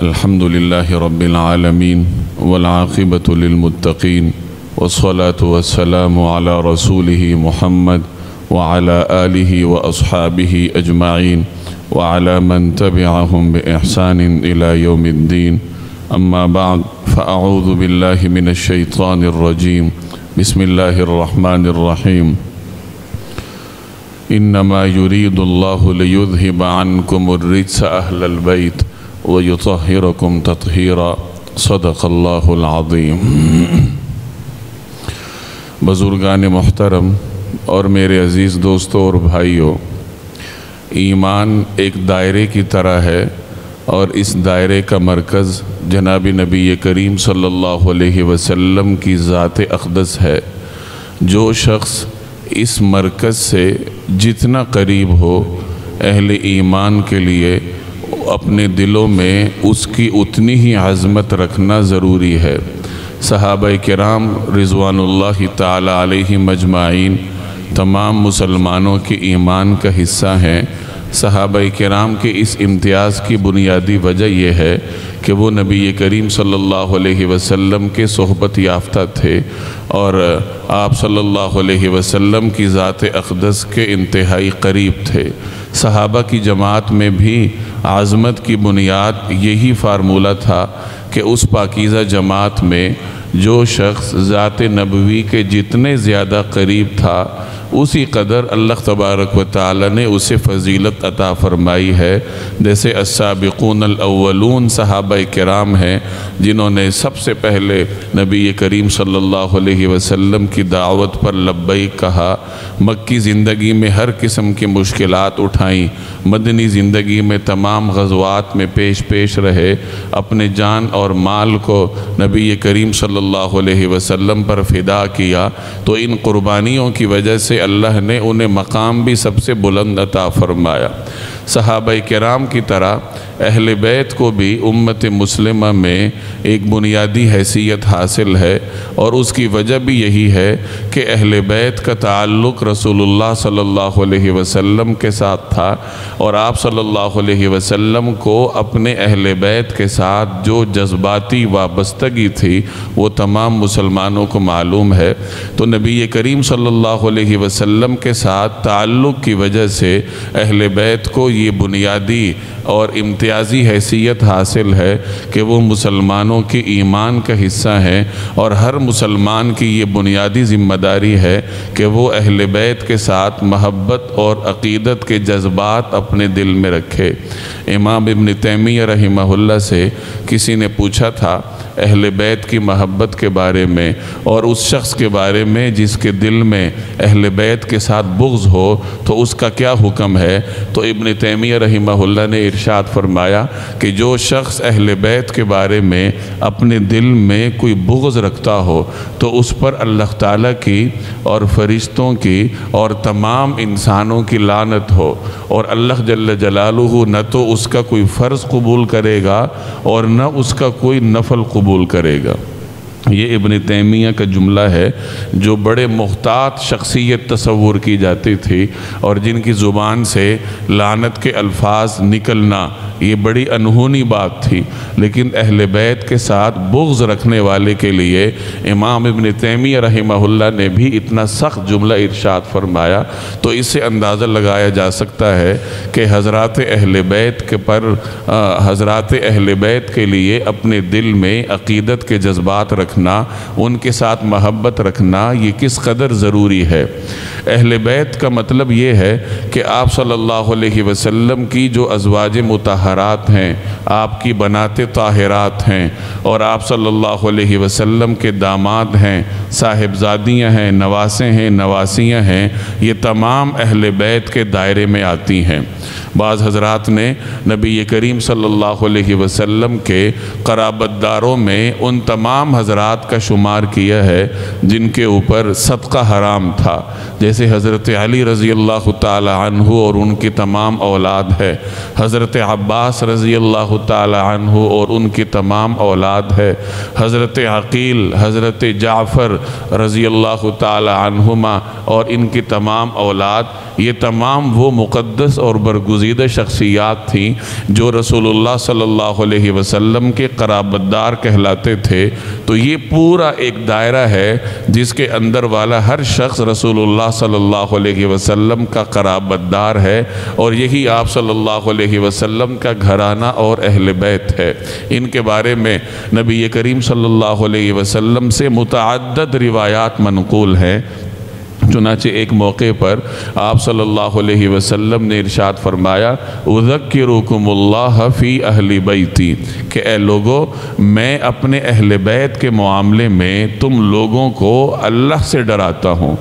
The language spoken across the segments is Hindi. अल्हम्दुलिल्लाहि रब्बिल आलमीन वल आक़िबतु लिल मुत्तक़ीन वस्सलातु वस्सलामु अला रसूलिहि मुहम्मद व अला आलिहि व अस्हाबिहि अजमाइन व अला मन तबिअहुम बि इहसानिन इला यौमिद्दीन। अम्मा बअद फअऊज़ु बिल्लाहि मिनश शैतानिर रजीम। बिस्मिल्लाहिर रहमानिर रहीम। इन्नमा युरीदुल्लाहु लियुज़हिब अन्कुमुर रिज्स अहलल बैत व युतहिरकुम तत्हीरा। सदक़ल्लाहुल अज़ीम। बुज़ुर्गाने मुहतरम और मेरे अज़ीज़ दोस्तों और भाइयों, ईमान एक दायरे की तरह है और इस दायरे का मरकज़ जनाबी नबी करीम सल्लल्लाहु अलैहि वसल्लम की ज़ात अक़दस है। जो शख्स इस मरकज़ से जितना करीब हो अहले ईमान के लिए अपने दिलों में उसकी उतनी ही अज़मत रखना ज़रूरी है। सहाबा किराम रिज़वानुल्लाहि ताला अलैहिम अजमाइन तमाम मुसलमानों के ईमान का हिस्सा हैं। सहाबा किराम के इस इम्तियाज़ की बुनियादी वजह यह है कि वो नबी करीम सल्लल्लाहु अलैहि वसल्लम के सोहबत याफ्ता थे और आप सल्लल्लाहु अलैहि वसल्लम की ज़ात अक़दस के इंतहाई करीब थे। सहाबा की जमात में भी आज़मत की बुनियाद यही फार्मूला था कि उस पाकीज़ा जमात में जो शख्स ज़ात नबवी के जितने ज़्यादा करीब था उसी कदर अल्लाह तबारक व तआला ने उसे फ़जीलत अता फ़रमाई है। जैसे अस्साबिक़ूनल अव्वलून सहाबाए किराम हैं जिन्होंने सबसे पहले नबी करीम सल्लल्लाहु अलैहि वसल्लम की दावत पर लब्बैक कहा, मक्की ज़िंदगी में हर किस्म की मुश्किलात उठाईं, मदनी ज़िंदगी में तमाम ग़ज़वात में पेश पेश रहे, अपने जान और माल को नबी करीम सल्लल्लाहु अलैहि वसल्लम पर फ़िदा किया, तो इन क़ुरबानियों की वजह से अल्लाह ने उन्हें मकाम भी सबसे बुलंद अता फ़रमाया। सहाबाए किराम की तरह अहले बैत को भी उम्मत मुस्लिमा में एक बुनियादी हैसियत हासिल है और उसकी वजह भी यही है कि अहले बैत का ताल्लुक़ रसूलुल्लाह सल्लल्लाहु अलैहि वसल्लम के साथ था और आप सल्लल्लाहु अलैहि वसल्लम को अपने अहले बैत के साथ जो जज्बाती वाबस्तगी थी वो तमाम मुसलमानों को मालूम है। तो नबी करीम सल्लल्लाहु अलैहि वसल्लम के साथ ताल्लुक़ की वजह से अहले बैत को ये बुनियादी और इम्तियाज़ी हैसियत हासिल है कि वो मुसलमानों के ईमान का हिस्सा हैं और हर मुसलमान की ये बुनियादी ज़िम्मेदारी है कि वो अहले बैत के साथ महब्बत और अक़ीदत के जज्बात अपने दिल में रखे। इमाम इब्न तैमिया रहिमहुल्लाह से किसी ने पूछा था अहले बैत की महब्बत के बारे में, और उस शख्स के बारे में जिसके दिल में अहले बैत के साथ बुग़्ज़ हो तो उसका क्या हुक्म है, तो इब्न तैमिया रहिमहुल्लाह ने इरशाद फरमाया कि जो शख्स अहले बैत के बारे में अपने दिल में कोई बुग़्ज़ रखता हो तो उस पर अल्लाह ताला की और फरिश्तों की और तमाम इंसानों की लानत हो, और अल्लाह जल्ल जलालुहु न तो उसका कोई फ़र्ज़ कबूल करेगा और न उसका कोई नफल कबूल करेगा। ये इब्न तैमिया का जुमला है जो बड़े मुख्तात शख्सियत तसव्वुर की जाती थी और जिनकी ज़ुबान से लानत के अल्फाज निकलना ये बड़ी अनहोनी बात थी, लेकिन अहले बैत के साथ बुग़्ज़ रखने वाले के लिए इमाम इब्न तैमिया रहिमहुल्लाह ने भी इतना सख्त जुमला इरशाद फरमाया। तो इससे अंदाज़ा लगाया जा सकता है कि हज़रात अहले बैत के लिए अपने दिल में अक़ीदत के जज्बात रखना, उनके साथ महब्बत रखना ये किस कदर ज़रूरी है। अहले बैत का मतलब ये है कि आप सल्लल्लाहु अलैहि वसल्लम की जो अज़वाज मुताहरा हरात हैं, आपकी बनाते ताहिरात हैं, और आप सल्लल्लाहु अलैहि वसल्लम के दामाद हैं, साहिबजादियाँ हैं, नवासे हैं, नवासियाँ हैं, ये तमाम अहले बैत के दायरे में आती हैं। बाज़ हज़रात ने नबी करीम सल्लल्लाहु अलैहि वसल्लम के क़राबतदारों में उन तमाम हज़रात का शुमार किया है जिनके ऊपर सदका हराम था, जैसे जैसे हज़रत अली रज़ी अल्लाह ताला अन्हु और उनकी तमाम औलाद है, हज़रत अब्बास रज़ी अल्लाह ताला अन्हु और उनकी तमाम औलाद है, हज़रत अकील हज़रत जाफ़र रज़ी अल्लाह ताला अन्हुमा और इनकी तमाम औलाद, ये तमाम वो मुक़द्दस और बरगुज़ीदा शख्सियात थीं जो रसूलुल्लाह सल्लल्लाहु अलैहि वसल्लम के क़राबतदार कहलाते थे। तो ये पूरा एक दायरा है जिसके अंदर वाला हर शख्स रसूलुल्लाह सल्लल्लाहु अलैहि वसल्लम का क़राबतदार है और यही आप सल्लल्लाहु अलैहि वसल्लम का घराना और अहले बैत है। इनके बारे में नबी करीम सल्लल्लाहु अलैहि वसल्लम से मुतअद्दद रिवायात मनक़ूल हैं। चुनाचे एक मौके पर आप सल्लल्लाहु अलैहि वसल्लम ने इरशाद फरमाया, उज़क्किरुकुमुल्लाह फ़ी अहली बैती, कि ए लोगो, मैं अपने अहले बैत के मामले में तुम लोगों को अल्लाह से डराता हूँ,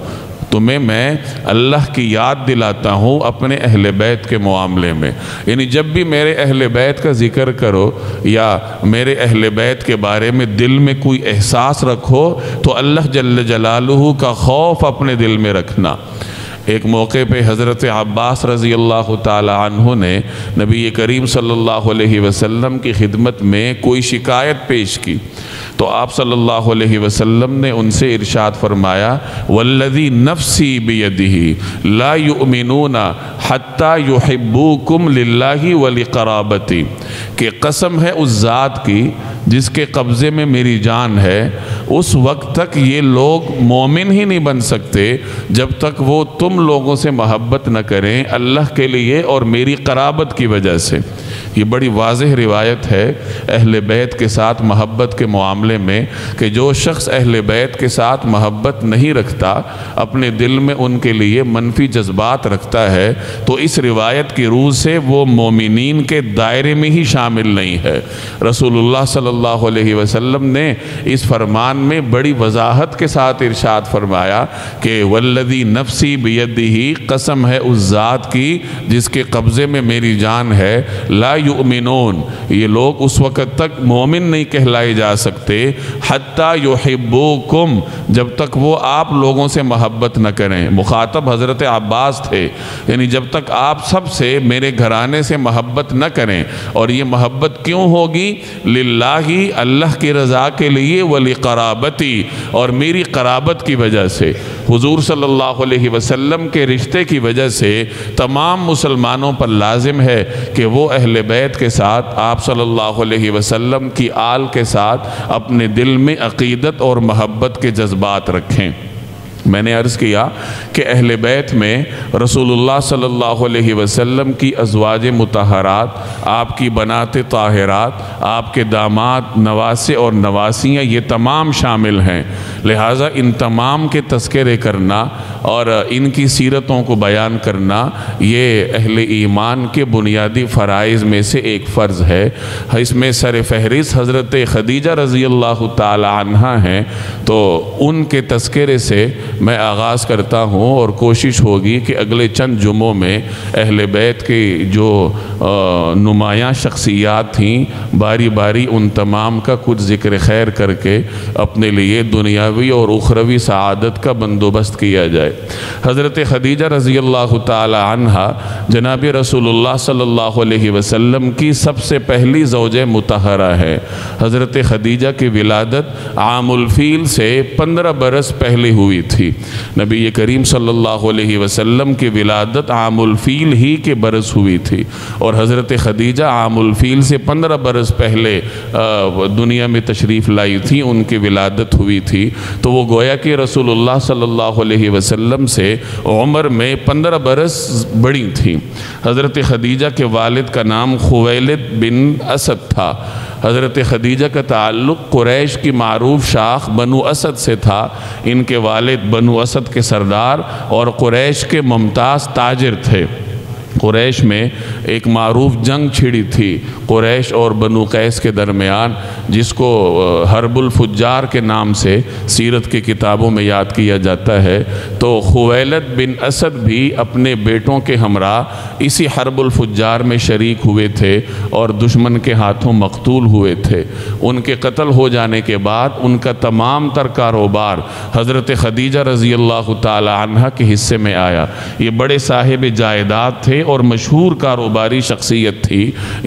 तुम्हें मैं अल्लाह की याद दिलाता हूँ अपने अहले बैत के मामले में। यानी जब भी मेरे अहले बैत का ज़िक्र करो या मेरे अहले बैत के बारे में दिल में कोई एहसास रखो तो अल्लाह जल्ल जलालुहु का खौफ अपने दिल में रखना। एक मौके पे हज़रत अब्बास रज़ी अल्लाह ताला अन्हु ने नबी करीम सल्लल्लाहु अलैहि वसल्लम की खिदमत में कोई शिकायत पेश की तो आप सल्लल्लाहु अलैहि वसल्लम ने उनसे इरशाद फरमाया, वल्लज़ी नफ़्सी बियदिही ला युमिनूना हत्ता युहिब्बुकुम लिल्लाही वलिक़राबती, के कसम है उस ज़ात की जिसके कब्ज़े में मेरी जान है, उस वक्त तक ये लोग मोमिन ही नहीं बन सकते जब तक वो तुम लोगों से महब्बत न करें अल्लाह के लिए और मेरी क़राबत की वजह से। ये बड़ी वाज़ह रिवायत है अहले बैत के साथ महब्बत के मामले में कि जो शख्स अहले बैत के साथ महब्बत नहीं रखता, अपने दिल में उनके लिए मनफी जज्बात रखता है, तो इस रिवायत की रूह से वो मोमिनीन के दायरे में ही शामिल नहीं है। रसूलुल्लाह सल्लल्लाहु अलैहि वसल्लम ने इस फरमान में बड़ी वजाहत के साथ इरशाद फरमाया कि वल्लज़ी नफ़्सी बियदिही, कसम है उस ज़ात की जिसके कब्ज़े में मेरी जान है, ला युमिनून, ये लोग उस वक़्त तक मोमिन नहीं कहलाए जा सकते, हत्ता युहिब्बुकुम, जब तक वो आप लोगों से महब्बत न करें। मुखातब हज़रत अब्बास थे, यानी जब तक आप सब से, मेरे घराने से महब्बत न करें। और ये महब्बत क्यों होगी? लिल्लाही, अल्लाह की रज़ा के लिए, वली क़राबती, और मेरी क़राबत की वजह से, हुजूर सल्लल्लाहु अलैहि वसल्लम के रिश्ते की वजह से तमाम मुसलमानों पर लाजिम है कि वो अहले बैत के साथ, आप सल्लल्लाहु अलैहि वसल्लम की आल के साथ अपने दिल में अक़ीदत और महब्बत के जज्बात रखें। मैंने अर्ज़ किया कि अहले बैत में रसूलुल्लाह सल्लल्लाहु अलैहि वसल्लम की अज़वाजे मुतहरात, आपकी बनाते ताहिरात, आपके दामाद नवासे और नवासियाँ, ये तमाम शामिल हैं। लिहाजा इन तमाम के तस्करे करना और इनकी सीरतों को बयान करना ये अहले ईमान के बुनियादी फ़राइज़ में से एक फ़र्ज़ है। इसमें सर फहरिस्त हज़रत खदीजा रज़ी अल्लाह ताला अन्हा हैं, तो उनके तस्करे से मैं आगाज़ करता हूँ और कोशिश होगी कि अगले चंद जुमों में अहले बैत की जो नुमायाँ शख्सियात थीं, बारी बारी उन तमाम का कुछ ज़िक्र खैर करके अपने लिए दुनियावी और उखरवी सआदत का बंदोबस्त किया जाए। हज़रत खदीजा रज़ी अल्लाह ताला अन्हा जनाब रसूलुल्लाह सल्लल्लाहु अलैहि वसल्लम की सबसे पहली ज़ौजे मुतहरा है। हज़रत खदीजा की विलादत आमुल फ़ील से 15 बरस पहले हुई थी। नबी करीम सल्लल्लाहु अलैहि वसल्लम की विलादत आमुल फ़ील ही के बरस हुई थी और हज़रत खदीजा आमुल फ़ील से 15 बरस पहले दुनिया में तशरीफ़ लाई थी, उनकी विलादत हुई थी। तो वो गोया कि रसूलुल्लाह सल्लल्लाहु अलैहि वसल्लम से उम्र में 15 बरस बड़ी थी। हज़रत खदीजा के वालिद का नाम खुवैलिद बिन असद था। हज़रत खदीजा का ताल्लुक़ कुरैश की मारूफ शाख बनु असद से था। इनके वालिद बनु असद के सरदार और कुरैश के मुमताज़ ताजिर थे। कुरैश में एक मारूफ जंग छिड़ी थी कुरैश और बनु कैस के दरमियान, जिसको हरबुल फुज्जार के नाम से सीरत की किताबों में याद किया जाता है। तो खुवैलद बिन असद भी अपने बेटों के हमरा इसी हरबुल फुज्जार में शरीक हुए थे और दुश्मन के हाथों मकतूल हुए थे। उनके कत्ल हो जाने के बाद उनका तमाम तर कारोबार हज़रत खदीजा रज़ियल्लाहु ताला अन्हा के हिस्से में आया। ये बड़े साहिब जायदाद थे और मशहूर कारोबारी शख्सियत थी।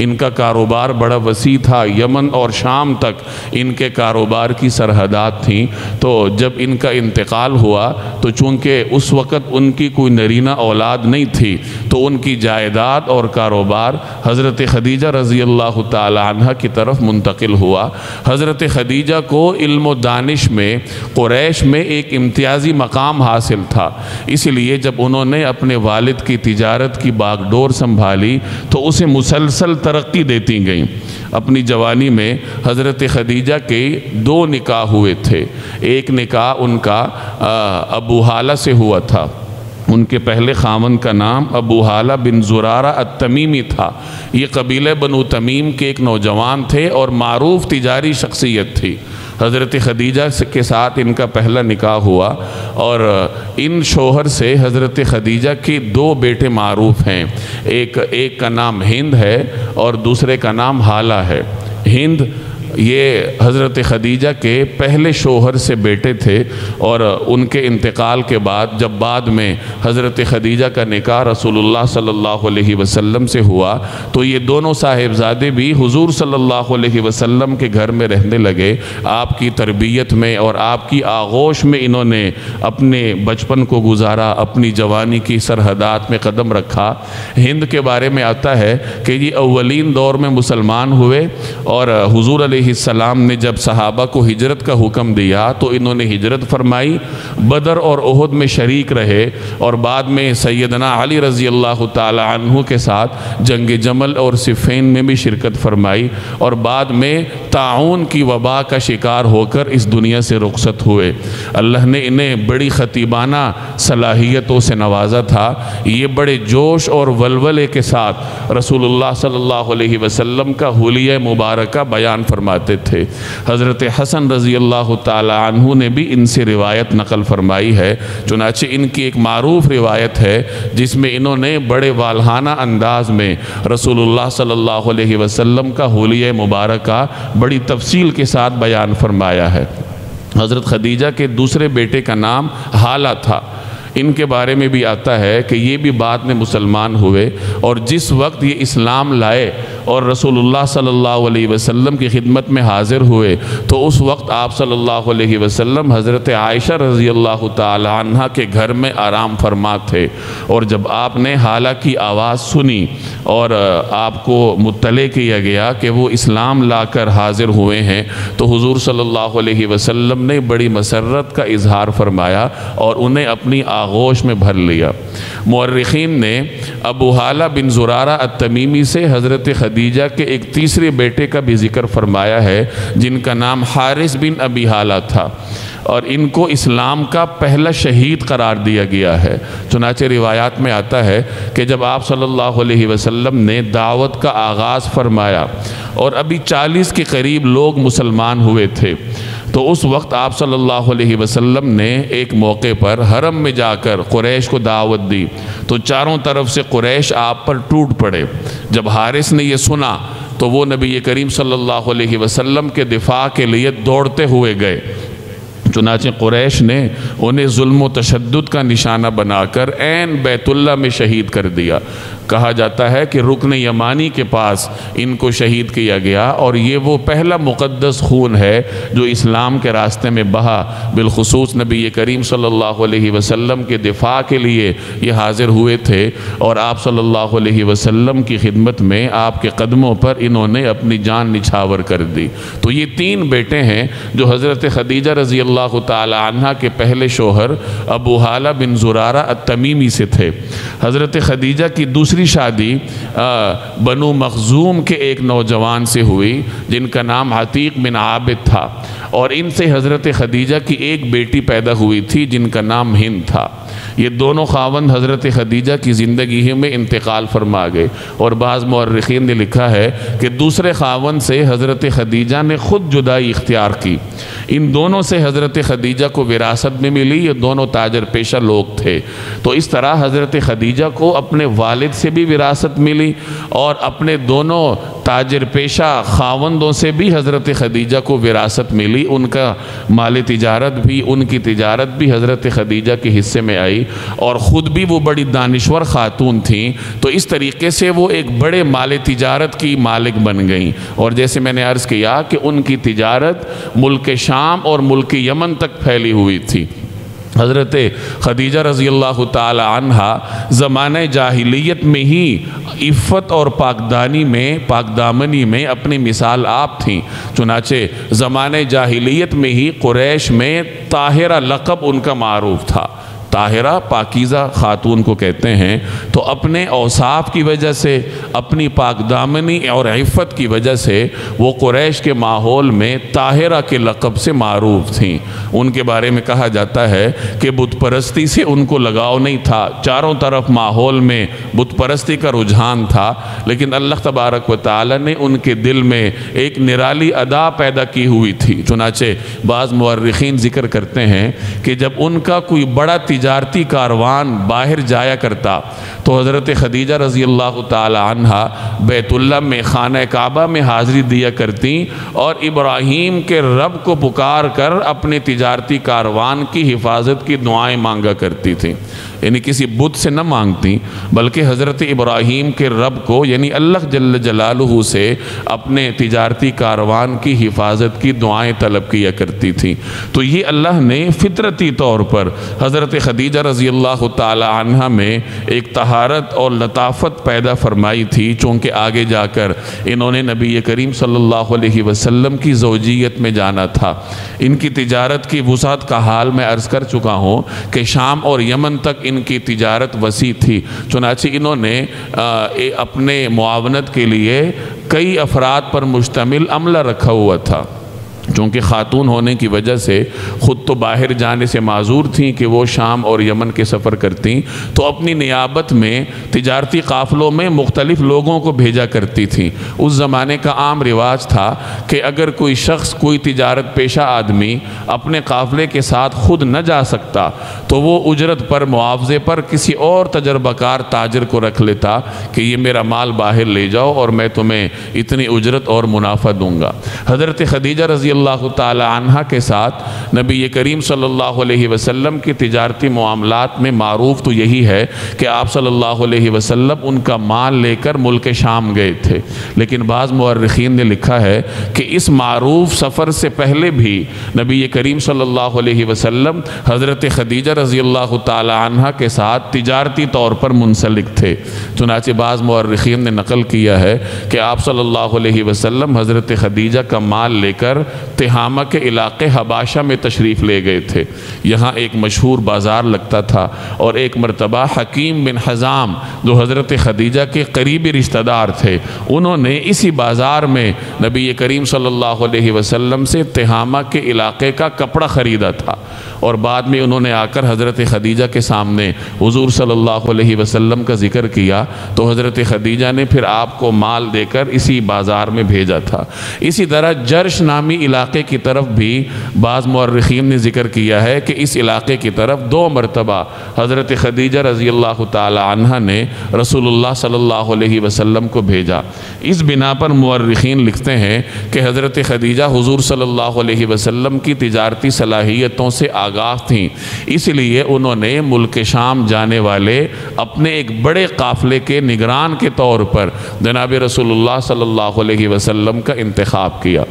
इनका कारोबार बड़ा वसी था, यमन और शाम तक इनके कारोबार की सरहदात थी। तो जब इनका इंतकाल हुआ तो चूँकि उस वक़्त उनकी कोई नरीना औलाद नहीं थी तो उनकी जायदाद और कारोबार हज़रत खदीजा रज़ियल्लाहु ताला अन्हा की तरफ मुंतकिल हुआ। हज़रत खदीजा को इल्म व दानिश में कुरैश में एक इम्तियाजी मकाम हासिल था, इसलिए जब उन्होंने अपने वालिद की तिजारत की बागडोर संभाली तो उसे मुसलसल तरक्की देती गई। अपनी जवानी में हज़रत खदीजा के दो निकाह हुए थे। एक निकाह उनका अबू हाला से हुआ था। उनके पहले खामन का नाम अबू हाला बिन जुरारा अत्तमीमी था। ये कबीले बनु तमीम के एक नौजवान थे और मारूफ तिजारी शख्सियत थी। हज़रत खदीजा के साथ इनका पहला निकाह हुआ और इन शोहर से हज़रत खदीजा के दो बेटे मारूफ हैं। एक का नाम हिंद है और दूसरे का नाम हाला है। हिंद ये हज़रत खदीजा के पहले शोहर से बेटे थे और उनके इंतकाल के बाद जब बाद में हज़रत खदीजा का निकाह रसूलुल्लाह सल्लल्लाहु अलैहि वसल्लम से हुआ तो ये दोनों साहिबजादे भी हुजूर सल्लल्लाहु अलैहि वसल्लम के घर में रहने लगे। आपकी तरबियत में और आपकी आगोश में इन्होंने अपने बचपन को गुजारा, अपनी जवानी की सरहदात में कदम रखा। हिंद के बारे में आता है कि ये अव्वलीन दौर में मुसलमान हुए और हुजूर सलाम ने जब सहाबा को हिजरत का हुक्म दिया तो इन्होंने हिजरत फरमाई, बदर और ओहद में शरीक रहे और बाद में सैयदना अली रज़ियल्लाहु ताला अन्हु के साथ जंग जमल और सिफ़ीन में भी शिरकत फरमाई और बाद में ताउन की वबा का शिकार होकर इस दुनिया से रुखसत हुए। अल्लाह ने इन्हें बड़ी खतीबाना सलाहियतों से नवाजा था। ये बड़े जोश और वलवले के साथ रसूलुल्लाह सल्लल्लाहु अलैहि वसल्लम का हुलिया मुबारक बयान फरमाते थे। हज़रत हसन रज़ियल्लाहु ताला अन्हु ने भी इनसे रिवायत नकल फरमाई है। चुनांचे इनकी एक मारूफ रिवायत है जिसमें इन्होंने बड़े वालहाना अंदाज में रसूलुल्लाह सल्लल्लाहु अलैहि वसल्लम का हुलिया मुबारक का बड़ी तफसील के साथ बयान फरमाया है। हज़रत खदीजा के दूसरे बेटे का नाम हाला था। इनके बारे में भी आता है कि ये भी बाद में मुसलमान हुए और जिस वक्त ये इस्लाम लाए और रसूलुल्लाह सल्लल्लाहु अलैहि वसल्लम की खिदमत में हाज़िर हुए तो उस वक्त आप सल्लल्लाहु अलैहि वसल्लम हज़रत आयशा रज़ियल्लाहु ताला अन्हा के घर में आराम फरमा थे। और जब आपने हाला की आवाज़ सुनी और आपको मुत्तले किया गया कि वो इस्लाम लाकर हाज़िर हुए हैं तो हुज़ूर सल्लल्लाहु अलैहि वसल्लम ने बड़ी मसर्रत का इजहार फरमाया और उन्हें अपनी आगोश में भर लिया। मुअर्रिखीन ने अबू हाला बिन जुरारा अत्तमीमी से हज़रत खदीजा के एक तीसरे बेटे का भी जिक्र फरमाया है जिनका नाम हारिस बिन अबी हाला था और इनको इस्लाम का पहला शहीद करार दिया गया है। चुनांचे रिवायात में आता है कि जब आप सल्लल्लाहु अलैहि वसल्लम ने दावत का आगाज़ फरमाया और अभी 40 के करीब लोग मुसलमान हुए थे तो उस वक्त आप सल्लल्लाहु अलैहि वसल्लम ने एक मौके पर हरम में जाकर कुरैश को दावत दी तो चारों तरफ से कुरैश आप पर टूट पड़े। जब हारिस ने यह सुना तो वो नबी करीम सल्लल्लाहु अलैहि वसल्लम के दिफा के लिए दौड़ते हुए गए। चुनांचे कुरैश ने उन्हें जुल्म और तशद्दुद का निशाना बनाकर ऐन बैतुल्ला में शहीद कर दिया। कहा जाता है कि रुकन यमानी के पास इनको शहीद किया गया और ये वो पहला मुक़द्दस खून है जो इस्लाम के रास्ते में बहा। बिलखुसूस नबी करीम सल्लल्लाहु अलैहि वसल्लम के दिफा के लिए ये हाज़िर हुए थे और आप सल्लल्लाहु अलैहि वसल्लम की खिदमत में आपके कदमों पर इन्होंने अपनी जान निछावर कर दी। तो ये तीन बेटे हैं जो हज़रत खदीजा रज़ियल्लाहु ताला अन्हा के पहले शोहर अबू हाला बिन जुरारा अत्तमीमी से थे। हज़रत खदीजा की दूसरी शादी बनु मखजूम के एक नौजवान से हुई जिनका नाम अतीक बिन आबिद था और इनसे हज़रत खदीजा की एक बेटी पैदा हुई थी जिनका नाम हिंद था। ये दोनों खावंद हज़रत खदीजा की ज़िंदगी ही में इंतकाल फरमा गए। और बाज़ मुअर्रिखीन ने लिखा है कि दूसरे खावंद से हज़रत खदीजा ने ख़ुद जुदाई इख्तियार की। इन दोनों से हज़रत खदीजा को विरासत में मिली। ये दोनों ताजर पेशा लोग थे। तो इस तरह हज़रत खदीजा को अपने वालिद से भी विरासत मिली और अपने दोनों ताजर पेशा खावंदों से भी हज़रत खदीजा को विरासत मिली। उनका माल तिजारत भी, उनकी तिजारत भी हज़रत खदीजा के हिस्से में आई और ख़ुद भी वो बड़ी दानिश्वर खातून थी। तो इस तरीके से वो एक बड़े माल तिजारत की मालिक बन गई। और जैसे मैंने अर्ज़ किया कि उनकी तिजारत मुल्क शाम और मुल्क यमन तक फैली हुई थी। हज़रत खदीजा रज़ियल्लाहु ताला अन्हा ज़माने जाहिलियत में ही इफ़्फ़त और पाकदानी में, पाकदामनी में अपनी मिसाल आप थीं। चुनाचे ज़माने जाहिलियत में ही कुरैश में ताहिरा लक़ब उनका मारूफ़ था। ताहिरा पाकीज़ा खातून को कहते हैं। तो अपने औसाफ की वजह से, अपनी पाकदामनी और इफ़्फ़त की वजह से वो कुरैश के माहौल में ताहिरा के लक़ब से मारूफ़ थीं। उनके बारे में कहा जाता है कि बुतपरस्ती से उनको लगाव नहीं था। चारों तरफ माहौल में बुतपरस्ती का रुझान था, लेकिन अल्लाह तबारक व तआला ने उनके दिल में एक निराली अदा पैदा की हुई थी। चुनाचे बाज़ मुअर्रिखीन ज़िक्र करते हैं कि जब उनका कोई बड़ा तिजारती कारवान बाहर जाया करता तो हज़रत खदीजा रज़ियल्लाहु ताला अन्हा बैतुल्ला में खाना काबा में हाज़री दिया करती और इब्राहीम के रब को पुकार कर अपने तिजारती कारवान की हिफाजत की दुआएं मांगा करती थी। यानी किसी बुत से न मांगती बल्कि हज़रत इब्राहीम के रब को यानी अल्लाह जल्ल जलालुहु से अपने तिजारती कारवान की हिफाजत की दुआएं तलब किया करती थी। तो ये अल्लाह ने फितरती तौर पर हज़रत खदीजा रज़ियल्लाहु ताला अन्हा में एक तहारत और लताफ़त पैदा फरमाई थी। चूँकि आगे जाकर इन्होंने नबी करीम सल्लल्लाहु अलैहि वसल्लम की ज़ौजियत में जाना था। इनकी तिजारत की वुसात का हाल मैं अर्ज़ कर चुका हूँ कि शाम और यमन तक इनकी तिजारत वसी थी। चुनांचे इन्होंने अपने मुआवनत के लिए कई अफराद पर मुश्तमिल अमला रखा हुआ था। चूँकि खातून होने की वजह से ख़ुद तो बाहर जाने से माजूर थीं कि वो शाम और यमन के सफ़र करती, तो अपनी नियाबत में तिजारती काफ़िलों में मुख्तलिफ़ लोगों को भेजा करती थीं। उस ज़माने का आम रिवाज था कि अगर कोई शख्स, कोई तिजारत पेशा आदमी अपने काफ़िले के साथ ख़ुद न जा सकता तो वो उजरत पर, मुआवजे पर किसी और तजर्बाकार ताजर को रख लेता कि ये मेरा माल बाहर ले जाओ और मैं तुम्हें इतनी उजरत और मुनाफा दूँगा। हज़रत खदीजा रज़ी अल्लाह ताला अन्हा के साथ नबी करीम सल्लल्लाहु अलैहि वसल्लम के तिजारती मामलात में मारूफ़ तो यही है कि आप सल्लल्लाहु अलैहि वसल्लम उनका माल लेकर मुल्क शाम गए थे। लेकिन बाज़ मुअर्रिखीन ने लिखा है कि इस मारूफ़ सफ़र से पहले भी नबी करीम सल्लल्लाहु अलैहि वसल्लम हज़रत खदीजा रज़ियल्लाहु ताला अन्हा के साथ तिजारती तौर पर मुंसलिक थे। चुनांचे बाज़ मुअर्रिखीन ने नकल किया है कि आप सल्लल्लाहु अलैहि वसल्लम हज़रत खदीजा का माल लेकर तिहामा के इलाके हबाशा में तशरीफ़ ले गए थे। यहाँ एक मशहूर बाज़ार लगता था और एक मरतबा हकीम बिन हज़ाम जो हज़रत खदीजा के करीबी रिश्तेदार थे, उन्होंने इसी बाज़ार में नबी करीम सल्लल्लाहु अलैहि वसल्लम से तिहामा के इलाके का कपड़ा ख़रीदा था। और बाद में उन्होंने आकर हज़रत खदीजा के सामने हुज़ूर सल्लल्लाहु अलैहि वसल्लम का ज़िक्र किया तो हज़रत खदीजा ने फिर आपको माल देकर इसी बाज़ार में भेजा था। इसी तरह जर्श नामी इलाके की तरफ भी बाज़ मुअर्रिखीन ने ज़िक्र किया है कि इस इलाके की तरफ दो मरतबा हज़रत खदीजा रज़ियल्लाहु ताला अन्हा ने रसूलुल्लाह सल्लल्लाहु अलैहि वसल्लम को भेजा। इस बिना पर मुअर्रिखीन लिखते हैं कि हज़रत खदीजा हुज़ूर सल्लल्लाहु अलैहि वसल्लम की तिजारती सलाहियतों से आगाज़ थीं, इसलिए उन्होंने मुल्क शाम जाने वाले अपने एक बड़े काफ़िले के निगरान के तौर पर जनाब रसूलुल्लाह सल्लल्लाहु अलैहि वसल्लम का इंतखाब किया।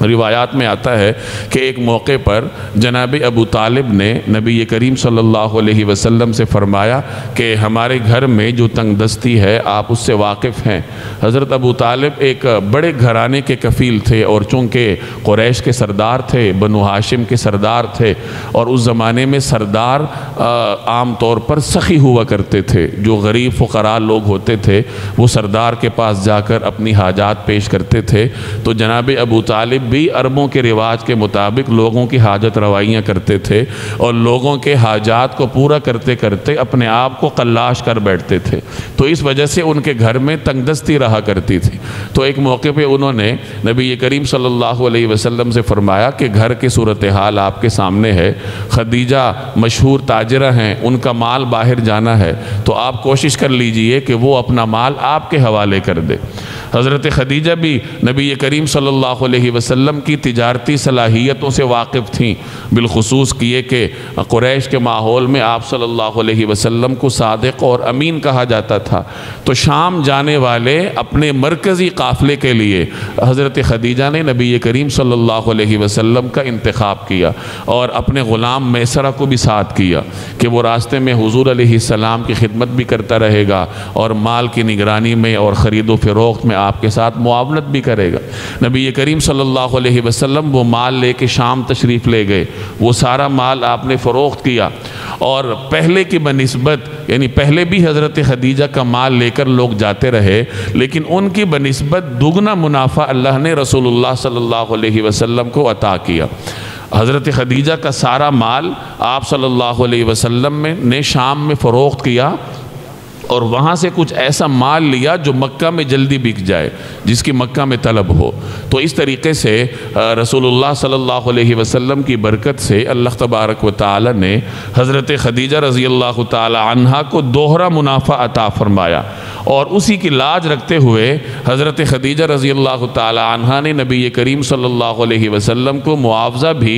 रिवायात में आता है कि एक मौके पर जनाब अबू तालिब ने नबी करीम सल्लल्लाहु अलैहि वसल्लम से फ़रमाया कि हमारे घर में जो तंगदस्ती है आप उससे वाकिफ़ हैं। हज़रत अबू तालिब एक बड़े घराने के कफ़ील थे और चूँकि कुरैश के सरदार थे, बनु हाशिम के सरदार थे, और उस ज़माने में सरदार आम तौर पर सखी हुआ करते थे। जो गरीब फ़ुकरा लोग होते थे वो सरदार के पास जाकर अपनी हाजात पेश करते थे। तो जनाब अबू तालिब भी अरबों के रिवाज के मुताबिक लोगों की हाजत रवाइयाँ करते थे और लोगों के हाजात को पूरा करते करते अपने आप को कल्लाश कर बैठते थे। तो इस वजह से उनके घर में तंगदस्ती रहा करती थी। तो एक मौके पे उन्होंने नबी करीम सल्लल्लाहु अलैहि वसल्लम से फरमाया कि घर की सूरत हाल आपके सामने है, खदीजा मशहूर ताजरा हैं, उनका माल बाहर जाना है, तो आप कोशिश कर लीजिए कि वो अपना माल आपके हवाले कर दे। हज़रत खदीजा भी नबी करीम सल्लल्लाहु अलैहि वसल्लम की तिजारती सलाहियतों से वाकिफ़ थीं, बिलखसूस किए कि कुरैश के माहौल में आप सल्लल्लाहु अलैहि वसल्लम को सादिक़ और अमीन कहा जाता था। तो शाम जाने वाले अपने मरकज़ी काफ़िले के लिए हज़रत खदीजा ने नबी करीम सल्लल्लाहु अलैहि वसल्लम का इंतख़ाब किया और अपने ग़ुलाम मैसरा को भी साथ किया कि वो रास्ते में हुज़ूर अलैहिस्सलाम की खिदमत भी करता रहेगा और माल की निगरानी में और ख़रीदो फ़रोख्त में आपके साथ मुआवनत भी करेगा। नबी करीम सल्लल्लाहु अलैहि वसल्लम वो माल लेके शाम तशरीफ़ ले गए, वो सारा माल आपने फ़रोख्त किया और पहले की बनिस्बत, यानी पहले भी हज़रत खदीजा का माल लेकर लोग जाते रहे लेकिन उनकी बनिस्बत दुगना मुनाफा अल्लाह ने रसूलुल्लाह सल्लल्लाहु अलैहि वसल्लम को अता किया। हज़रत खदीजा का सारा माल आप सल्लल्लाहु अलैहि वसल्लम ने शाम में फ़रोख्त किया और वहाँ से कुछ ऐसा माल लिया जो मक्का में जल्दी बिक जाए, जिसकी मक्का में तलब हो। तो इस तरीके से रसूलुल्लाह सल्लल्लाहु अलैहि वसल्लम की बरकत से अल्लाह तबारक व ताला ने हज़रत खदीजा रज़ियल्लाहु ताला अन्हा को दोहरा मुनाफा अता फरमाया। और उसी की लाज रखते हुए हज़रत खदीजा रज़ियल्लाहु ताला अन्हा ने नबी करीम सल्लल्लाहु अलैहि वसल्लम को मुआवज़ा भी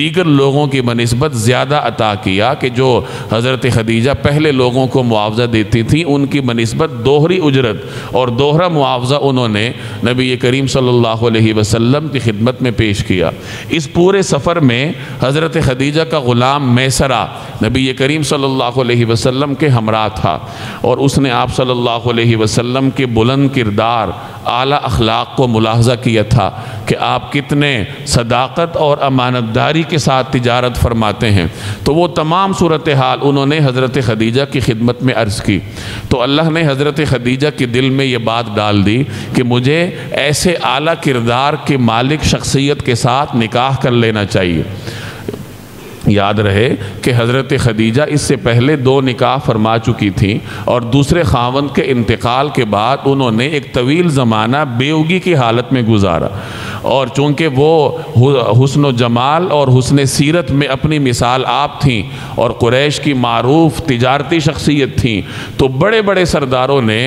दीगर लोगों की बनिस्बत ज़्यादा अता किया कि जो हज़रत खदीजा पहले लोगों को मुआवज़ा देती थी उनकी बनिस्बत दोहरी उजरत और दोहरा मुआवज़ा उन्होंने नबी करीम सल्लल्लाहु अलैहि वसल्लम की खिदमत में पेश किया। इस पूरे सफ़र में हज़रत खदीजा का ग़ुलाम मैसरा नबी करीम सल्लल्लाहु अलैहि वसल्लम के हमरा था और उसने आप सल्लल्लाहु अलैहि वसल्लम के बुलंद किरदार, आला अखलाक को मुलाहजा किया था कि आप कितने सदाकत और अमानतदारी के साथ तिजारत फरमाते हैं। तो वो तमाम सूरत हाल उन्होंने हज़रत खदीजा की खिदमत में अर्ज़ की। तो अल्लाह ने हज़रत खदीजा के दिल में ये बात डाल दी कि मुझे ऐसे आला किरदार के मालिक शख्सियत के साथ निकाह कर लेना चाहिए। याद रहे कि हज़रत खदीजा इससे पहले दो निकाह फरमा चुकी थीं और दूसरे ख़ावंद के इंतकाल के बाद उन्होंने एक तवील ज़माना बेवगी की हालत में गुजारा और चूँकि वो हुस्न जमाल और हुस्न सीरत में अपनी मिसाल आप थीं और कुरैश की मारूफ तिजारती शख्सियत थीं, तो बड़े बड़े सरदारों ने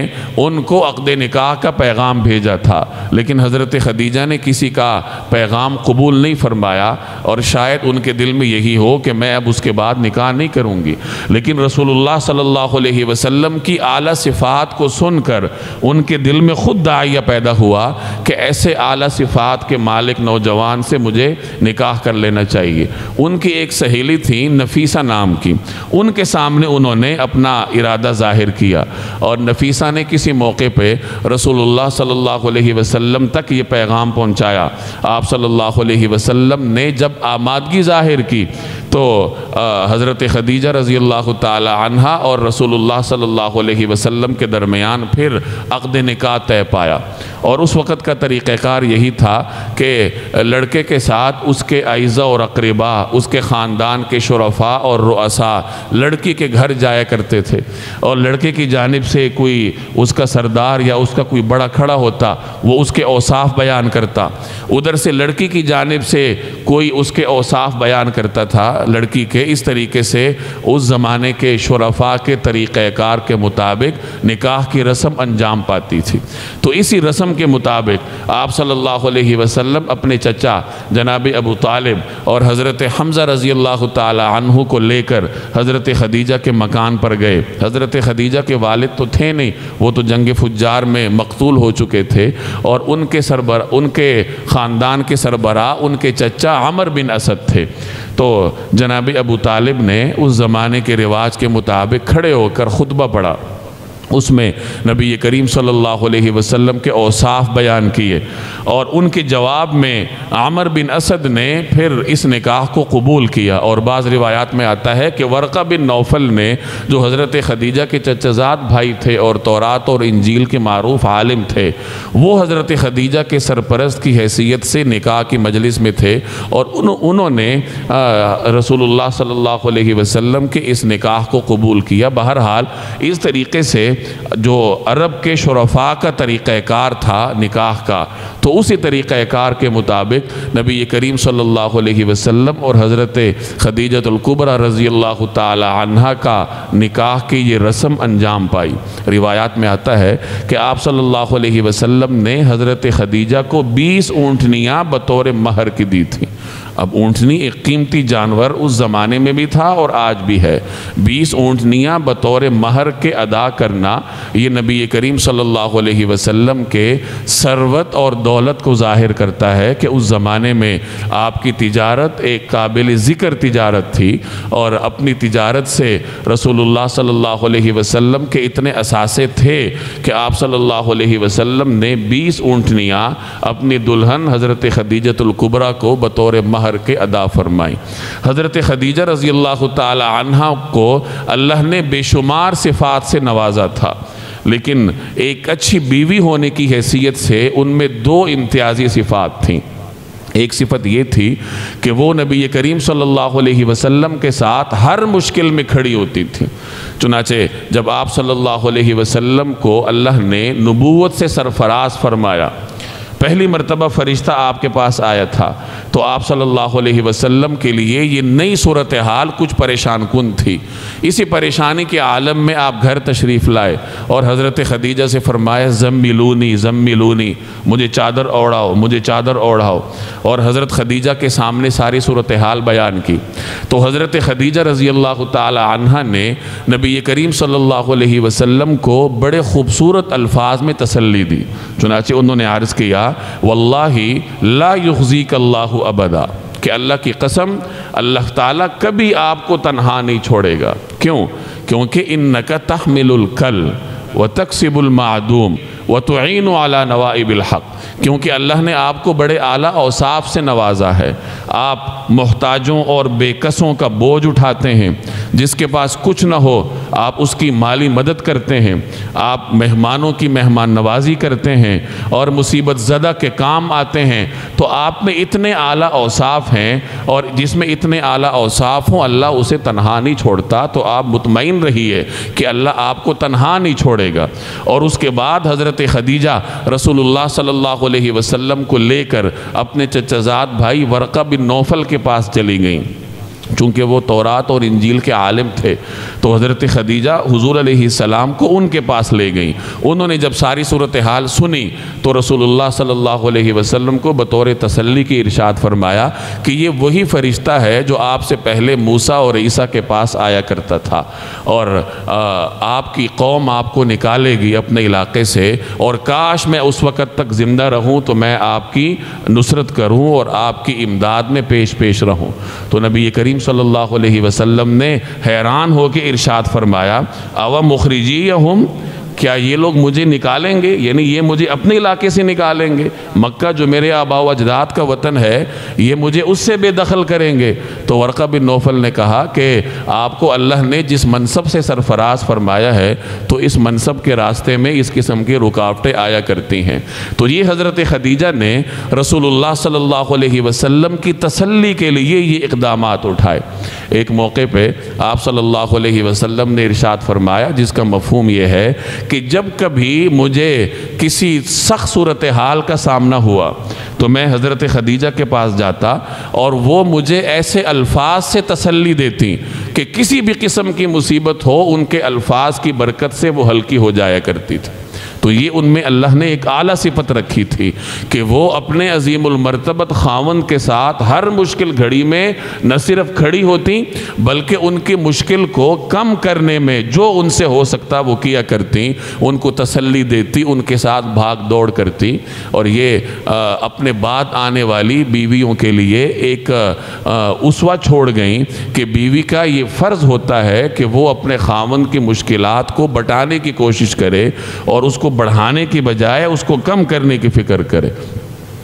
उनको अक़्द निकाह का पैगाम भेजा था लेकिन हज़रत खदीजा ने किसी का पैगाम कबूल नहीं फरमाया और शायद उनके दिल में यही हो कि मैं अब उसके बाद निकाह नहीं करूँगी। लेकिन रसूलुल्लाह सल्लल्लाहु अलैहि वसल्लम की आला सिफ़ात को सुनकर उनके दिल में ख़ुद दाइया पैदा हुआ कि ऐसे आला सिफ़ात के मालिक नौजवान से मुझे निकाह कर लेना चाहिए। उनकी एक सहेली थी नफीसा नाम की, उनके सामने उन्होंने अपना इरादा ज़ाहिर किया और नफीसा ने किसी मौके पे रसूलुल्लाह सल्लल्लाहु अलैहि वसल्लम तक ये पैगाम पहुंचाया। आप सल्लल्लाहु अलैहि वसल्लम ने जब आमादगी ज़ाहिर की तो हज़रत खदीजा रज़ियल्लाहु ताला अन्हा और रसूलुल्लाह सल्लल्लाहु अलैहि वसल्लम के दरमियान फिर अक़्द निकाह तय पाया। और उस वक़्त का तरीक़ाकार यही था कि लड़के के साथ उसके आइज़ा और अक़रीबा, उसके ख़ानदान के शुरफ़ा और रुअसा लड़की के घर जाया करते थे और लड़के की जानिब से कोई उसका सरदार या उसका कोई बड़ा खड़ा होता, वो उसके औसाफ़ बयान करता, उधर से लड़की की जानिब से कोई उसके औसाफ़ बयान करता था लड़की के। इस तरीके से उस ज़माने के शुरफ़ा के तरीक़ाकार के मुताबिक निकाह की रस्म अंजाम पाती थी। तो इसी रस्म के मुताबिक आप सल्लल्लाहु अलैहि वसल्लम अपने चचा जनाब अबू तालिब और हज़रत हमज़ा रज़ियल्लाहु ताला अन्हु को लेकर हज़रत खदीजा के मकान पर गए। हज़रत खदीजा के वालिद तो थे नहीं, वो तो जंग फुज्जार में मकतूल हो चुके थे और उनके ख़ानदान के सरबरा उनके चचा अमर बिन असद थे। तो जनाब अबू तालिब ने उस ज़माने के रिवाज के मुताबिक खड़े होकर खुतबा पढ़ा उसमें नबी करीम सल्लल्लाहु अलैहि वसल्लम के औसाफ बयान किए और उनके जवाब में आमर बिन असद ने फिर इस निकाह को कबूल किया। और बाज़ रिवायात में आता है कि वर्का बिन नौफल ने जो हज़रत खदीजा के चचजाद भाई थे और तौरात और इंजील के मारूफ आलिम थे, वो हज़रत खदीजा के सरपरस्त की हैसियत से निकाह की मजलिस में थे और उन्होंने रसूलुल्लाह सल्लल्लाहु अलैहि वसल्लम के इस निकाह को कबूल किया। बहरहाल इस तरीके से जो अरब के शुरफा का तरीक़ाकार था निकाह का, तो उसी तरीक़ाकार के मुताबिक नबी करीम सल्लल्लाहु अलैहि वसल्लम और हज़रत खदीजतुल कुबरा रज़ियल्लाहु ताला अन्हा का निकाह की ये रस्म अंजाम पाई। रिवायात में आता है कि आप सल्लल्लाहु अलैहि वसल्लम ने हज़रत खदीजा को 20 ऊँटनियाँ बतौर महर की दी थी। अब ऊँटनी एक कीमती जानवर उस ज़माने में भी था और आज भी है। 20 ऊँटनियाँ बतौर महर के अदा करना ये नबी करीम सल्लल्लाहु अलैहि वसल्लम के सरवत और दौलत को ज़ाहिर करता है कि उस ज़माने में आपकी तिजारत एक काबिल ज़िक्र तिजारत थी और अपनी तिजारत से रसूलुल्लाह सल्लल्लाहु अलैहि वसल्लम के इतने असासे थे कि आप सल्लल्लाहु अलैहि वसल्लम ने 20 ऊँटनियाँ अपनी दुल्हन हज़रत खदीजतुल कुबरा को बतौर महर के अदा फरमाई। हज़रत खदीजा रज़ियल्लाहु ताला अन्हा को अल्लाह ने बेशुमार सिफात से नवाजा था, लेकिन एक अच्छी बीवी होने की हैसियत से उनमें दो इम्तियाजी सिफात थीं। एक सिफत ये थी कि वो नबी करीम सल्लल्लाहु अलैहि वसल्लम के साथ हर मुश्किल में खड़ी होती थी। चुनाचे जब आप सल्लल्लाहु अलैहि वसल्लम को अल्लाह ने नबूवत से सरफराज फरमाया, पहली मर्तबा फ़रिश्ता आपके पास आया था, तो आप सल्लल्लाहु अलैहि वसल्लम के लिए ये नई सूरत हाल कुछ परेशान कुन थी। इसी परेशानी के आलम में आप घर तशरीफ़ लाए और हज़रत खदीजा से फरमाया ज़म्मिलूनी, मुझे चादर ओढ़ाओ, मुझे चादर ओढ़ाओ, और हज़रत खदीजा के सामने सारी सूरत हाल बयान की। तो हज़रत खदीजा रज़ियल्लाहु ताला अन्हा ने नबी करीम सल्लल्लाहु अलैहि वसल्लम को बड़े ख़ूबसूरत अल्फाज में तसल्ली दी। चुनांचे उन्होंने अर्ज़ किया वल्लाही ला युखज़ीकल्लाहु अबदा, कि अल्लाह की कसम अल्लाह ताला कभी आपको तन्हा नहीं छोड़ेगा। क्यों? क्योंकि इन्नका तहमिलुल कल व तकसिबुल मादूम व तुईनु अला नवाइबिल हक़, क्योंकि अल्लाह ने आपको बड़े आला औसाफ से नवाजा है। आप मोहताजों और बेकसों का बोझ उठाते हैं, जिसके पास कुछ न हो आप उसकी माली मदद करते हैं, आप मेहमानों की मेहमान नवाजी करते हैं और मुसीबत ज़दा के काम आते हैं। तो आप में इतने आला औसाफ हैं और जिसमें इतने आला औसाफ हों अल्लाह उसे तन्हा नहीं छोड़ता। तो आप मुतमईन रहिए कि अल्लाह आपको तन्हा नहीं छोड़ेगा। और उसके बाद हज़रत खदीजा रसूलुल्लाह सल्लल्लाहु अलैहि वसल्लम को लेकर अपने चचाज़ाद भाई वर्का बिन नौफल के पास चली गईं। चूँकि वो तौरात और इंजील के आलिम थे, तो हज़रत खदीजा हुज़ूर अलैहिस्सलाम को उनके पास ले गईं। उन्होंने जब सारी सूरत हाल सुनी तो रसूलुल्लाह सल्लल्लाहु अलैहि वसल्लम को बतौर तसल्ली की इरशाद फरमाया कि ये वही फ़रिश्ता है जो आपसे पहले मूसा और ईसा के पास आया करता था और आपकी कौम आपको निकालेगी अपने इलाके से, और काश मैं उस वक़्त तक ज़िंदा रहूँ तो मैं आपकी नुसरत करूँ और आपकी इमदाद में पेश पेश रहूँ। तो नबी करीम सल्लल्लाहु अलैहि वसल्लम ने हैरान होकर इरशाद फरमाया अव मुखरिजीहुम, क्या ये लोग मुझे निकालेंगे? यानी ये मुझे अपने इलाके से निकालेंगे, मक्का जो मेरे आबा व अजदाद का वतन है ये मुझे उससे बेदखल करेंगे। तो वर्का बिन नौफल ने कहा कि आपको अल्लाह ने जिस मनसब से सरफराज फरमाया है तो इस मनसब के रास्ते में इस किस्म की रुकावटें आया करती हैं। तो ये हज़रत खदीजा ने रसूलुल्लाह सल्लल्लाहु अलैहि वसल्लम की तसल्ली के लिए ये इक़दामात उठाए। एक मौके पर आप सल्लल्लाहु अलैहि वसल्लम ने इरशाद फरमाया, जिसका मफ़हूम यह है कि जब कभी मुझे किसी सख्त सूरत हाल का सामना हुआ तो मैं हज़रत खदीजा के पास जाता और वो मुझे ऐसे अल्फाज से तसल्ली देती कि किसी भी किस्म की मुसीबत हो उनके अल्फाज की बरकत से वो हल्की हो जाया करती थी। तो ये उनमें अल्लाह ने एक आला सिफत रखी थी कि वो अपने अजीमुल मर्तबत खावन के साथ हर मुश्किल घड़ी में न सिर्फ खड़ी होती बल्कि उनकी मुश्किल को कम करने में जो उनसे हो सकता वो किया करती, उनको तसल्ली देती, उनके साथ भाग दौड़ करती। और ये अपने बाद आने वाली बीवियों के लिए एक उसवा छोड़ गई कि बीवी का ये फ़र्ज़ होता है कि वो अपने खामन की मुश्किलात को बटाने की कोशिश करे और उसको बढ़ाने की बजाय उसको कम करने की फ़िक्र करे।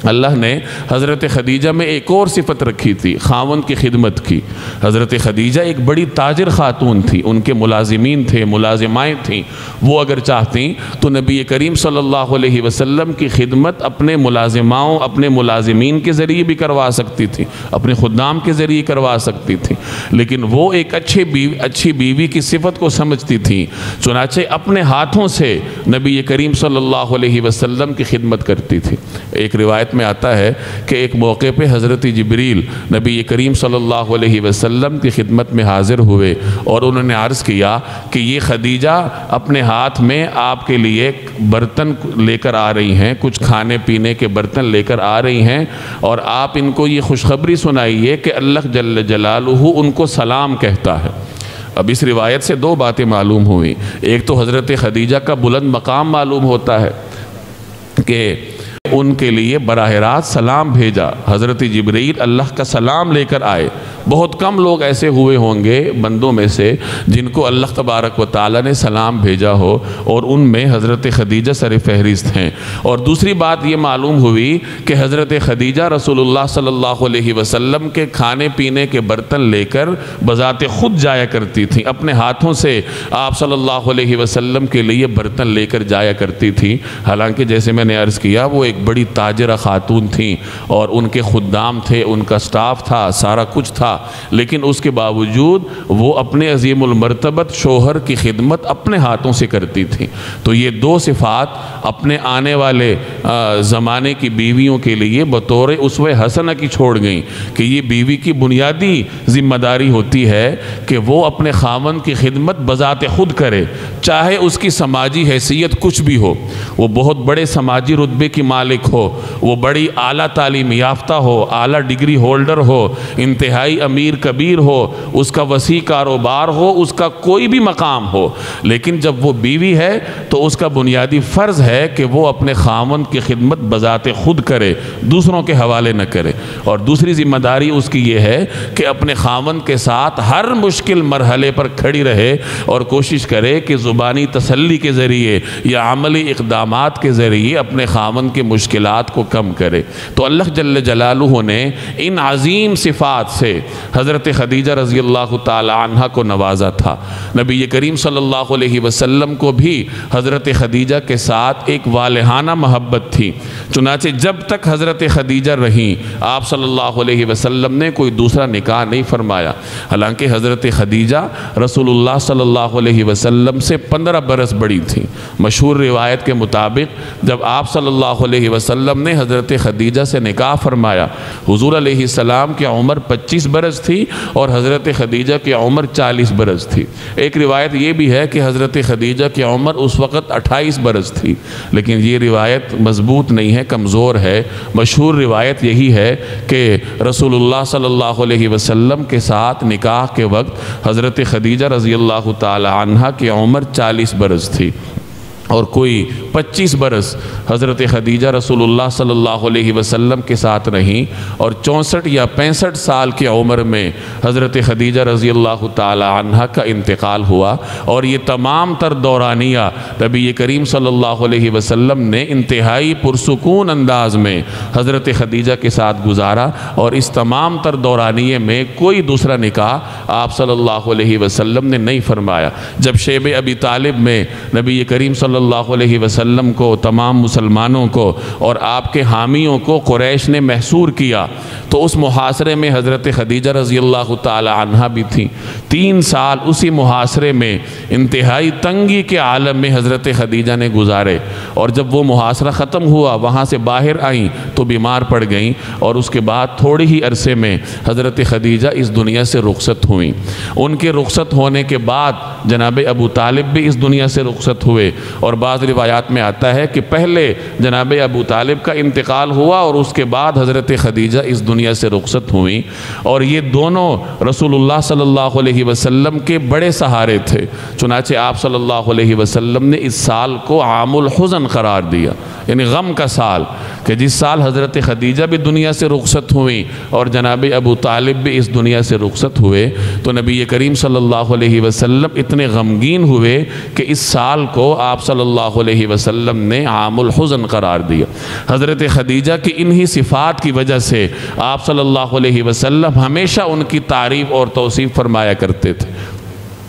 अल्लाह ने हज़रत खदीजा में एक और सिफत रखी थी, खावन की खिदमत की। हज़रत खदीजा एक बड़ी ताजिर खातून थी, उनके मुलाजिमीन थे, मुलाजिमाएँ थीं। वो अगर चाहती तो नबी करीम सल्लल्लाहु अलैहि वसल्लम की खिदमत अपने मुलाजिमाओं, अपने मुलाजिमीन के ज़रिए भी करवा सकती थी, अपने खुदाम के ज़रिए करवा सकती थी, लेकिन वो एक अच्छी बीवी की सिफत को समझती थी। चुनाचे अपने हाथों से नबी करीम सल्लल्लाहु अलैहि वसल्लम की खिदमत करती थी। एक रिवायत में आता है कि एक मौके पे हज़रत जिब्रील नबी करीम सल्लल्लाहु अलैहि वसल्लम की खिदमत में हाज़िर हुए और उन्होंने अर्ज़ किया कि ये खदीजा अपने हाथ में आपके लिए बर्तन लेकर आ रही हैं, कुछ खाने पीने के बर्तन लेकर आ रही हैं, और आप इनको ये खुशखबरी सुनाइए कि अल्लाह जल्ल जलालुहु उनको सलाम कहता है। अब इस रिवायत से दो बातें मालूम हुई, एक तो हज़रत खदीजा का बुलंद मकाम मालूम होता है कि उनके लिए बराह रात सलाम भेजा। हज़रत जिब्रील अल्लाह का सलाम लेकर आए। बहुत कम लोग ऐसे हुए होंगे बंदों में से जिनको अल्लाह तबारक व ताला ने सलाम भेजा हो, और उनमें हज़रत खदीजा सर फहरिस्त हैं। और दूसरी बात ये मालूम हुई कि हज़रत खदीजा रसूलुल्लाह सल्लल्लाहु अलैहि वसल्लम के खाने पीने के बर्तन लेकर बज़ात ख़ुद जाया करती थी, अपने हाथों से आप सल्लल्लाहु अलैहि वसल्लम के लिए बर्तन लेकर जाया करती थी। हालाँकि जैसे मैंने अर्ज़ किया वो एक बड़ी ताजरा खातून थी और उनके खुद्दाम थे, उनका स्टाफ था, सारा कुछ था, लेकिन उसके बावजूद वो अपने अजीमुल मर्तबत शोहर की खिदमत अपने हाथों से करती थी। तो ये दो सिफात अपने आने वाले ज़माने की बीवियों के लिए बतौर उसवे हसना की छोड़ गई कि ये बीवी की बुनियादी जिम्मेदारी होती है कि वो अपने खामन की खिदमत बज़ात खुद करे, चाहे उसकी समाजी हैसियत कुछ भी हो, वो बहुत बड़े समाजी रुतबे की मालिक हो, वो बड़ी आला तालीम याफ्ता हो, आला डिग्री होल्डर हो, इंतहाई अमीर कबीर हो, उसका वसी कारोबार हो, उसका कोई भी मकाम हो, लेकिन जब वो बीवी है तो उसका बुनियादी फ़र्ज़ है कि वो अपने खामन की खिदमत बज़ाते खुद करे, दूसरों के हवाले न करे। और दूसरी जिम्मेदारी उसकी ये है कि अपने खामन के साथ हर मुश्किल मरहले पर खड़ी रहे और कोशिश करे कि ज़ुबानी तसल्ली के ज़रिए या अमली इक़दामात के ज़रिए अपने खामन के मुश्किलात को कम करे। तो अल्लाह जल्ल जलालुहु ने इन अजीम सिफ़ात से हज़रत खदीजा रज़ियल्लाहु ताला अन्हा को नवाजा था। नबी करीम सल्लल्लाहु अलैहि वसल्लम को भी हज़रत खदीजा के साथ एक वालहाना महब्बत थी। चुनाचे जब तक हज़रत खदीजा रहीं आप सल्लल्लाहु अलैहि वसल्लम ने कोई दूसरा निकाह नहीं फरमाया। हालांकि हज़रत खदीजा रसूलुल्लाह सल्लल्लाहु अलैहि वसल्लम से 15 बरस बड़ी थी। मशहूर रिवायत के मुताबिक जब आप सल्लल्लाहु अलैहि वसल्लम ने हज़रत खदीजा से निकाह फरमाया, हुज़ूर अलैहिस्सलाम की उम्र 25 बरस थी और हज़रत खदीजा की उम्र 40 बरस थी। एक रिवायत ये भी है कि हज़रत खदीजा की उम्र उस वक़्त 28 बरस थी, लेकिन ये रिवायत मजबूत नहीं है, कमज़ोर है। मशहूर रिवायत यही है कि रसूलुल्लाह सल्लल्लाहु अलैहि वसल्लम के साथ निकाह के वक्त हज़रत खदीजा रज़ियल्लाहु ताला अन्हा की उम्र 40 बरस थी और कोई 25 बरस हज़रत खदीजा रसूलुल्लाह सल्लल्लाहु अलैहि वसल्लम के साथ रहीं और 64 या 65 साल की उम्र में हज़रत खदीजा रज़ियल्लाहु ताला अन्हा का इंतकाल हुआ। और ये तमाम तर दौरानिया नबी करीम सल्लल्लाहु अलैहि वसल्लम ने इंतहाई पुरसुकून अंदाज में हज़रत खदीजा के साथ गुजारा और इस तमाम तर दौरानिए में कोई दूसरा निकाह आप सल्लल्लाहु अलैहि वसल्लम ने नहीं फरमाया। जब शेब अबी तालिब में नबी करीम सल्लल्लाहु अलैहि वसल्लम को, तमाम मुसलमानों को और आपके हामियों को कुरैश ने महसूर किया तो उस मुहासरे में हज़रत खदीजा रज़ियल्लाहु ताला अन्हा भी थी। 3 साल उसी मुहासरे में इंतहाई तंगी के आलम में हज़रत खदीजा ने गुजारे और जब वो मुहासरा ख़त्म हुआ, वहाँ से बाहर आईं तो तो बीमार पड़ गईं और उसके बाद थोड़े ही अरसे में हज़रत खदीजा इस दुनिया से रुखसत हुई। उनके रुखसत होने के बाद जनाब अबू तालिब भी इस दुनिया से रुखसत हुए और बाज़ रिवायात में आता है कि पहले जनाब अबू तालिब का इंतकाल हुआ और उसके बाद हज़रत खदीजा इस दुनिया से रुखसत हुई। और ये दोनों रसूलुल्लाह सल्लल्लाहु अलैहि वसल्लम के बड़े सहारे थे। चुनांचे आप सल्लल्लाहु अलैहि वसल्लम ने इस साल को आमुल हुज़न करार दिया, यानी गम का साल, कि जिस साल हज़रत खदीजा भी दुनिया से रुखसत हुई और जनाब अबू तालिब भी इस दुनिया से रुखसत हुए तो नबी करीम सल्लल्लाहु अलैहि वसल्लम इतने गमगीन हुए कि इस साल को आप सल्लल्लाहु अलैहि वसल्लम ने आमुल हुज़न करार दिया। हज़रत खदीजा की इन्हीं सिफ़ात की वजह से आप सल्लल्लाहु अलैहि वसल्लम हमेशा उनकी तारीफ़ और तौसीफ़ फरमाया करते थे।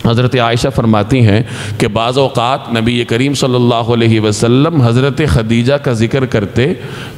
हज़रत आयशा फरमाती हैं कि बाज़ औक़ात नबी करीम सल्लल्लाहु अलैहि वसल्लम हज़रत खदीजा का ज़िक्र करते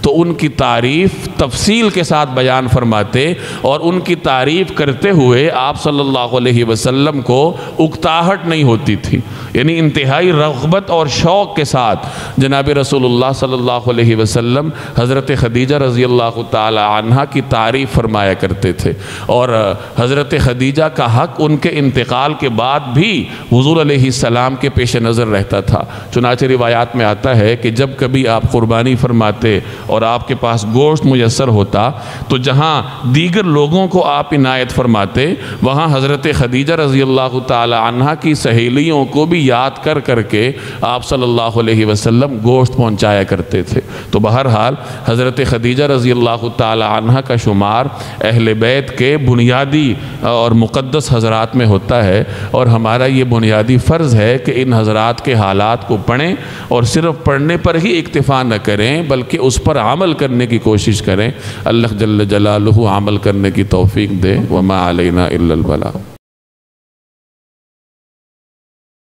तो उनकी तारीफ़ तफसील के साथ बयान फरमाते और उनकी तारीफ़ करते हुए आप सल्लल्लाहु अलैहि वसल्लम को उकताहट नहीं होती थी, यानी इंतहाई रग़बत और शौक़ के साथ जनाब रसूलुल्लाह सल्लल्लाहु अलैहि वसल्लम हज़रत खदीजा रज़ियल्लाहु ताला अन्हा की तारीफ़ फरमाया करते थे। और हज़रत खदीजा का हक़ उनके इंतकाल के बाद भी हुजूर अलैहिस्सलाम के पेश नज़र रहता था। चुनाचे रिवायात में आता है कि जब कभी आप कुर्बानी फरमाते और आपके पास गोश्त मुयस्सर होता तो जहाँ दीगर लोगों को आप इनायत फरमाते वहाँ हज़रत खदीजा रज़ियल्लाहु ताला अन्हा की सहेलियों को भी याद कर करके आप सल्लल्लाहु अलैहि वसल्लम गोश्त पहुँचाया करते थे। तो बहरहाल हज़रत खदीजा रज़ियल्लाहु ताला अन्हा का शुमार अहले बैत के बुनियादी और मुक़द्दस हज़रात में होता है और हमारा ये बुनियादी फ़र्ज़ है कि इन हज़रात के हालात को पढ़ें और सिर्फ पढ़ने पर ही इक्तिफ़ा न करें बल्कि उस पर अमल करने की कोशिश करें। अल्लाह जल्ल जलालुहु अमल करने की तौफ़ीक़ दे। वमा अलैना इल्लल बलाग।